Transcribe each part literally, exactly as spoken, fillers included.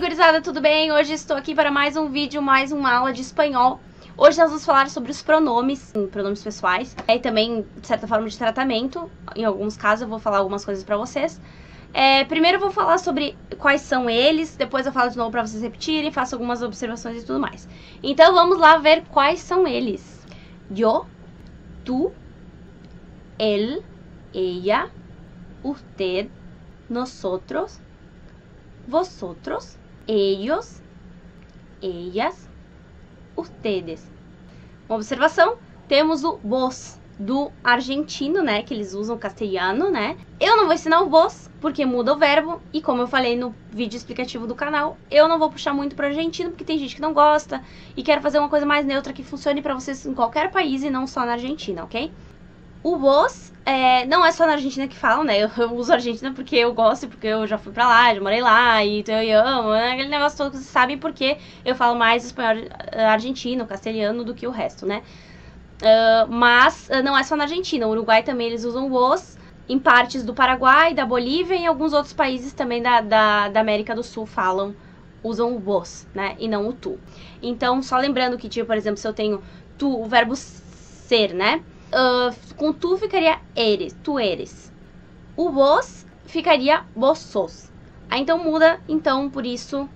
aí, gurizada, tudo bem? Hoje estou aqui para mais um vídeo, mais uma aula de espanhol. Hoje nós vamos falar sobre os pronomes, pronomes pessoais, e também, de certa forma, de tratamento. Em alguns casos eu vou falar algumas coisas para vocês. É, primeiro eu vou falar sobre quais são eles, depois eu falo de novo para vocês repetirem, faço algumas observações e tudo mais. Então vamos lá ver quais são eles. Yo, tu, él, ella, usted, nosotros, vosotros, ellos, ellas, ustedes. Uma observação, temos o vos do argentino, né, que eles usam castelhano, né? Eu não vou ensinar o vos porque muda o verbo e, como eu falei no vídeo explicativo do canal, eu não vou puxar muito para argentino porque tem gente que não gosta e quero fazer uma coisa mais neutra que funcione para vocês em qualquer país e não só na Argentina, ok? O vos é, não é só na Argentina que falam, né? Eu, eu uso a Argentina porque eu gosto, porque eu já fui pra lá, já morei lá, e então eu amo, né? Aquele negócio todo que vocês sabem, porque eu falo mais espanhol argentino, castelhano do que o resto, né? Uh, mas não é só na Argentina, o Uruguai também eles usam vos, em partes do Paraguai, da Bolívia e em alguns outros países também da, da, da América do Sul falam, usam o vos, né? E não o tu. Então, só lembrando que, tipo, por exemplo, se eu tenho tu, o verbo ser, né? Uh, com tu ficaria eres, tu eres. O vos ficaria vos sos. Ah, então muda, então por isso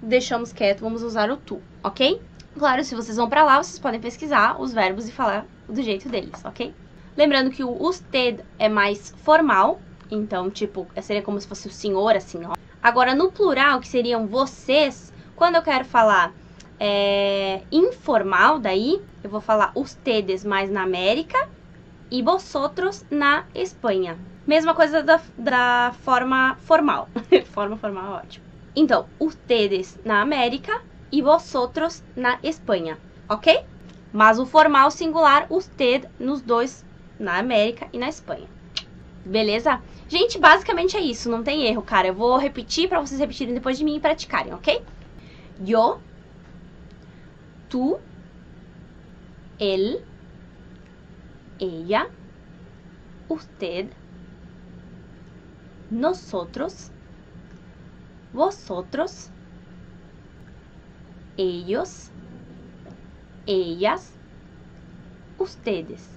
deixamos quieto, vamos usar o tu, ok? Claro, se vocês vão pra lá, vocês podem pesquisar os verbos e falar do jeito deles, ok? Lembrando que o usted é mais formal, então tipo, seria como se fosse o senhor, a senhora. Agora no plural, que seriam vocês, quando eu quero falar... É, informal, daí eu vou falar ustedes mais na América e vosotros na Espanha. Mesma coisa da, da forma formal. Forma formal, ótimo. Então, ustedes na América e vosotros na Espanha, ok? Mas o formal singular, usted nos dois, na América e na Espanha. Beleza? Gente, basicamente é isso, não tem erro, cara. Eu vou repetir para vocês repetirem depois de mim e praticarem, ok? Yo, tú, él, ella, usted, nosotros, vosotros, ellos, ellas, ustedes.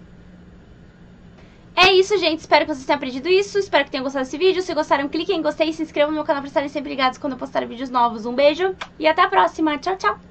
É isso, gente. Espero que vocês tenham aprendido isso. Espero que tenham gostado desse vídeo. Se gostaram, cliquem em gostei e se inscrevam no meu canal para estarem sempre ligados quando eu postar vídeos novos. Um beijo e até a próxima. Tchau, tchau.